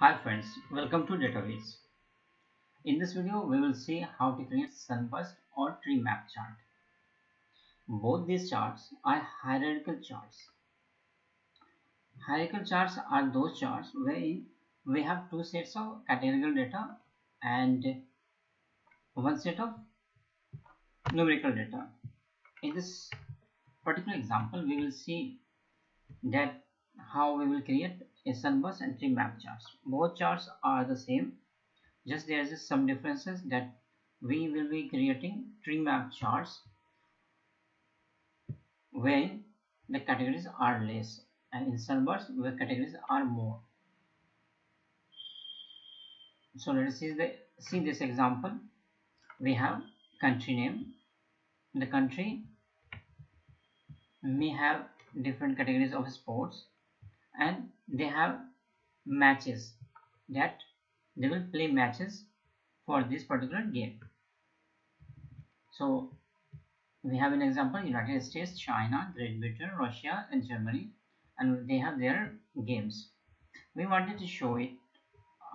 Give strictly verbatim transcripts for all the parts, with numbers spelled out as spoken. Hi friends, welcome to DataWitzz. In this video, we will see how to create Sunburst or TreeMap chart. Both these charts are hierarchical charts. Hierarchical charts are those charts wherein we have two sets of categorical data and one set of numerical data. In this particular example, we will see that how we will create a Sunburst and TreeMap charts. Both charts are the same, just there is some differences that we will be creating TreeMap charts when the categories are less, and in Sunburst where categories are more. So let us see the see this example. We have country name. The country may have different categories of sports, and they have matches that they will play matches for this particular game. So we have an example: United States, China, Great Britain, Russia and Germany, and they have their games. We wanted to show it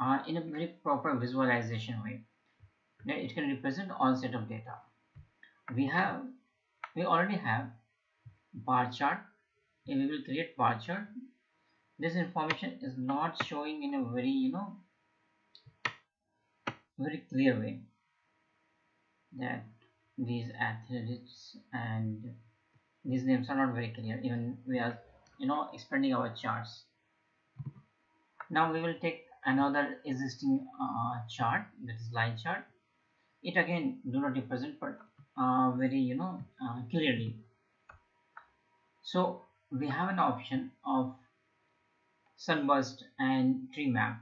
uh, in a very proper visualization way that it can represent all set of data. We have we already have bar chart, and we will create bar chart. This information is not showing in a very you know very clear way that these athletes and these names are not very clear. Even we are you know expanding our charts. Now we will take another existing uh, chart, that is line chart. It again do not represent but uh, very you know uh, clearly. So we have an option of Sunburst and TreeMap.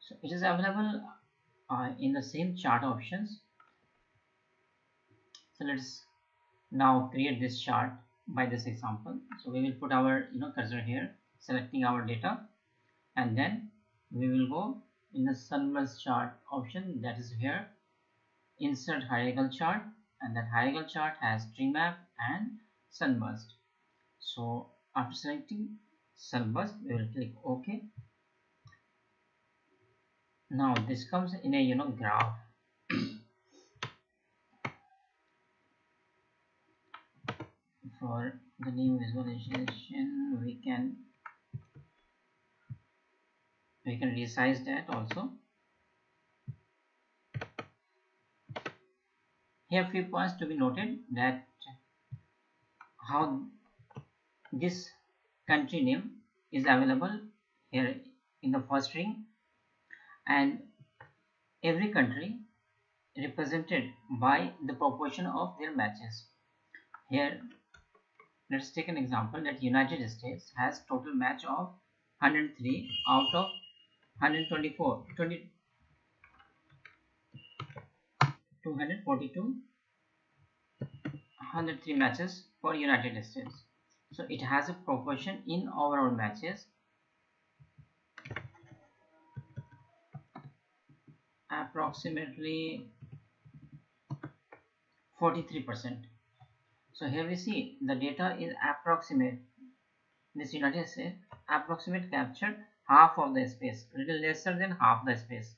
So it is available uh, in the same chart options. So let's now create this chart by this example. So we will put our you know cursor here, selecting our data, and then we will go in the Sunburst chart option, that is here, insert hierarchical chart, and that hierarchical chart has TreeMap and Sunburst. So after selecting Sunburst, we will click OK. Now this comes in a you know graph. For the new visualization, we can we can resize that also. Here few points to be noted, that how this country name is available here in the first ring, and every country represented by the proportion of their matches. Here let's take an example that United States has total match of one hundred three out of one hundred twenty-four, two hundred forty-two, one hundred three matches for United States. So it has a proportion in overall matches approximately forty-three percent. So here we see the data is approximate. This United States approximate captured half of the space, little lesser than half the space.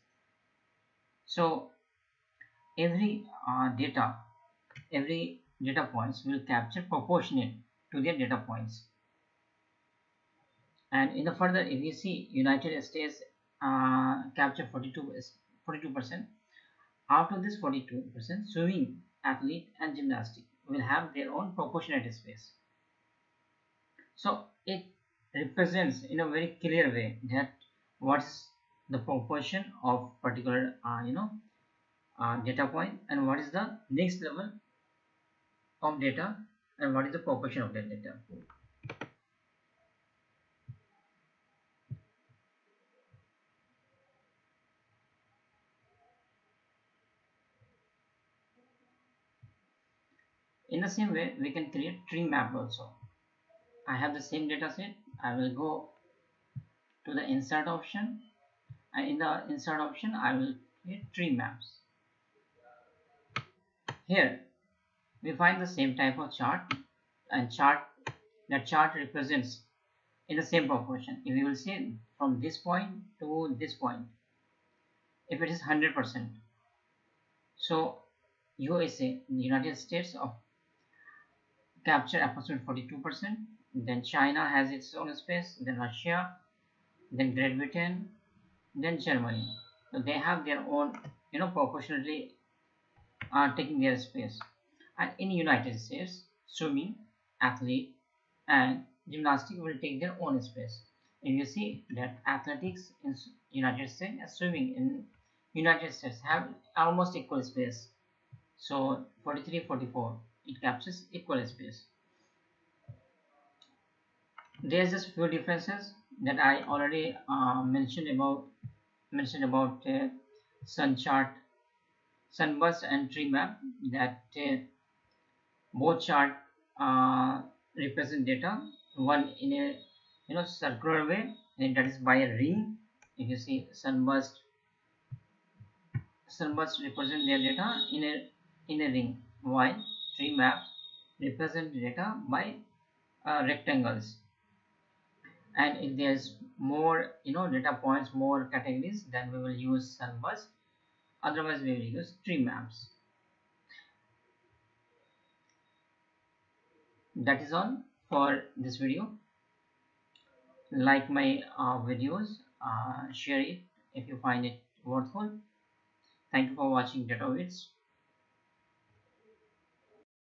So every uh, data, every data points will capture proportionate to their data points. And in the further, if you see United States uh, capture forty-two percent, out of this forty-two percent, swimming, athlete and gymnastic will have their own proportionate space. So it represents in a very clear way that what's the proportion of particular uh, you know uh, data point, and what is the next level of data, and what is the proportion of that data. In the same way, we can create TreeMap also. I have the same data set. I will go to the insert option, and in the insert option I will create TreeMaps. Here we find the same type of chart, and chart that chart represents in the same proportion. If you will see, from this point to this point if it is one hundred percent. So U S A, United States, of capture approximately forty-two percent, then China has its own space, then Russia, then Great Britain, then Germany. So they have their own, you know, proportionally are uh, taking their space. And in United States, swimming, athlete and gymnastics will take their own space. And you see that athletics in United States and swimming in United States have almost equal space. So forty-three, forty-four, it captures equal space. There's just few differences that I already uh, mentioned about mentioned about uh, sun chart, Sunburst and tree map, that uh, both chart uh, represent data, one in a you know circular way, and that is by a ring. If you see Sunburst, Sunburst represent their data in a in a ring, while tree maps represent data by uh, rectangles. And if there's more you know data points, more categories, then we will use Sunburst, otherwise we will use tree maps. That is all for this video. Like my uh, videos, uh, share it if you find it worthwhile. Thank you for watching DataWitzz.